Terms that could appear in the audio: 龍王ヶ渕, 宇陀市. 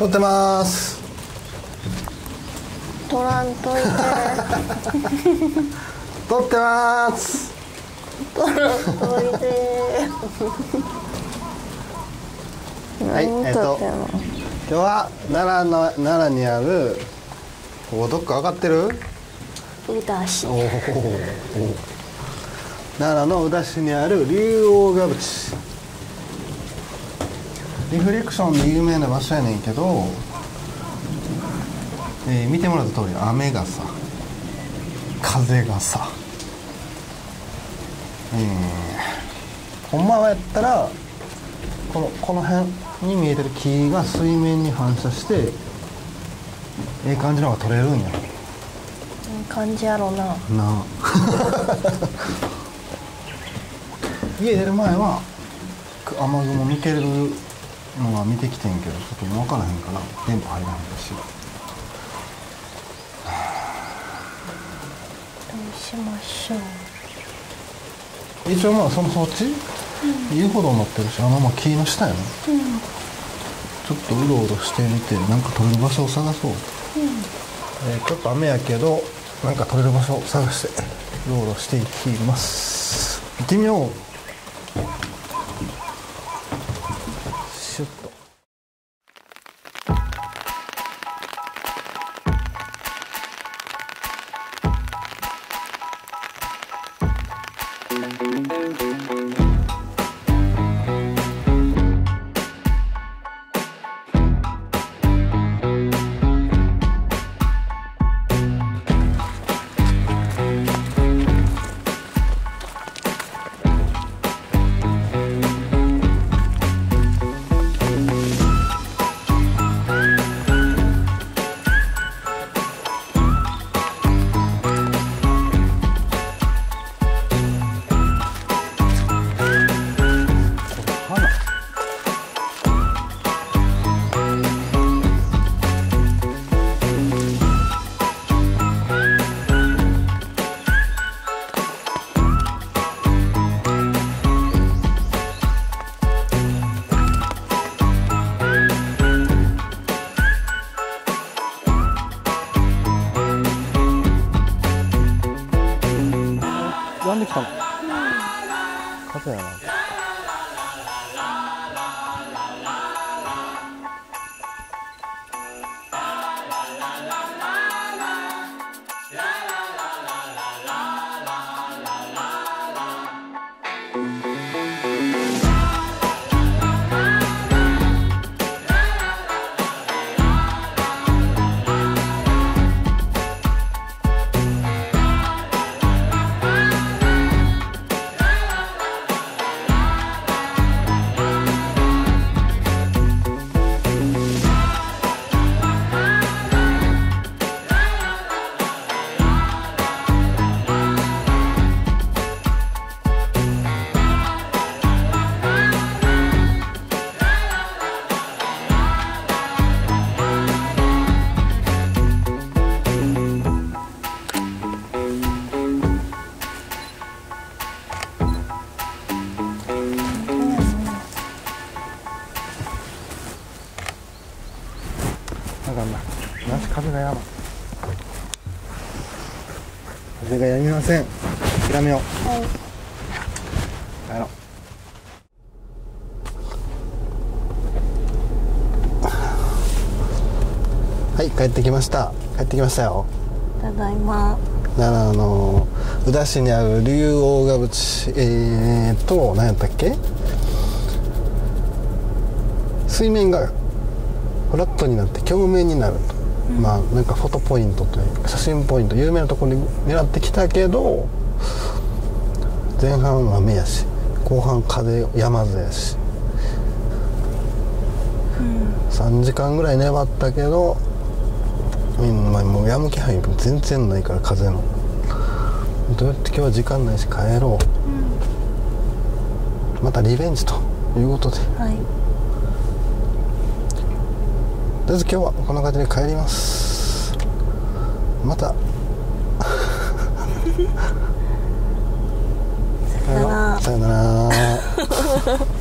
撮ってます。撮らんといて撮ってます。撮らんといてはい、今日は奈良にある、ここどっか分かってる？宇陀市。奈良の宇陀市にある竜王ヶ淵、リフレクションで有名な場所やねんけど、見てもらった通り雨がさ、風がさ、ほんまはやったらこの辺に見えてる木が水面に反射してええ感じのが撮れるんや。感じやろうな。な家出る前は雨雲見てるのは見てきてんけど、ちょっと分からへんから全部入らへんし。どうしましょう。一応まあそっち、遊歩道になってるし、まあ木の下やね、ちょっとうろうろしてみて、なんか撮れる場所を探そう。ちょっと雨やけど、なんか撮れる場所を探してうろうろしていきます。行ってみよう。シュッと。風やな。風がやみません。諦めよう。帰ろう。はい、帰ってきました。帰ってきましたよ。ただいま。奈良の宇陀市にある竜王ヶ淵、何やったっけ？水面がフラットになって鏡面になる。まあなんかフォトポイントというか写真ポイント、有名なところに狙ってきたけど、前半は雨やし、後半風山津やし、3時間ぐらい粘ったけど、もうやむ気配全然ないから、風のどうやって今日は時間ないし帰ろう、またリベンジということで。はい、とりあえず今日はこんな感じで帰ります。またさよなら。